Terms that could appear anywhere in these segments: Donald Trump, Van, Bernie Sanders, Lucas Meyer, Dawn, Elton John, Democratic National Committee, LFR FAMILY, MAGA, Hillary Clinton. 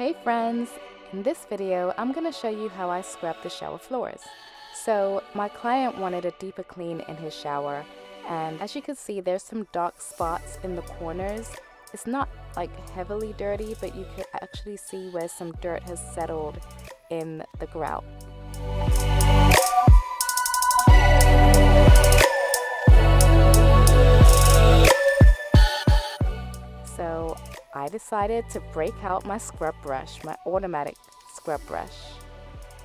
Hey friends, in this video I'm going to show you how I scrub the shower floors. So my client wanted a deeper clean in his shower, and as you can see there's some dark spots in the corners. It's not like heavily dirty, but you can actually see where some dirt has settled in the grout. So I decided to break out my scrub brush, my automatic scrub brush.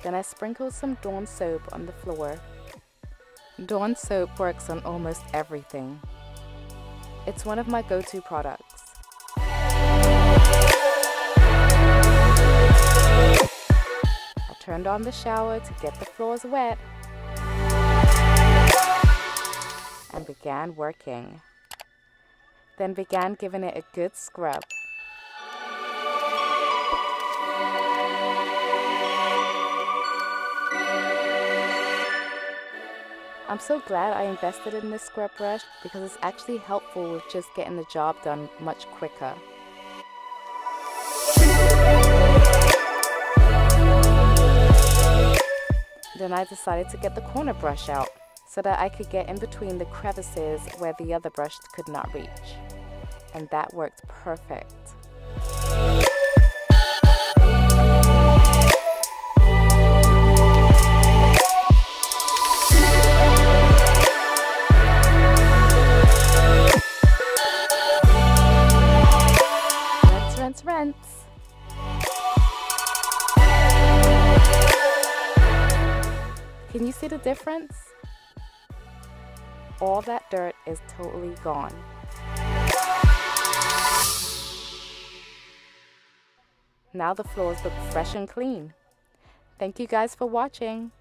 Then I sprinkled some Dawn soap on the floor. Dawn soap works on almost everything. It's one of my go-to products. I turned on the shower to get the floors wet and began working. Then began giving it a good scrub. I'm so glad I invested in this scrub brush because it's actually helpful with just getting the job done much quicker. Then I decided to get the corner brush out, so that I could get in between the crevices where the other brush could not reach. And that worked perfect. Rinse. Can you see the difference? All that dirt is totally gone. Now the floors look fresh and clean. Thank you guys for watching.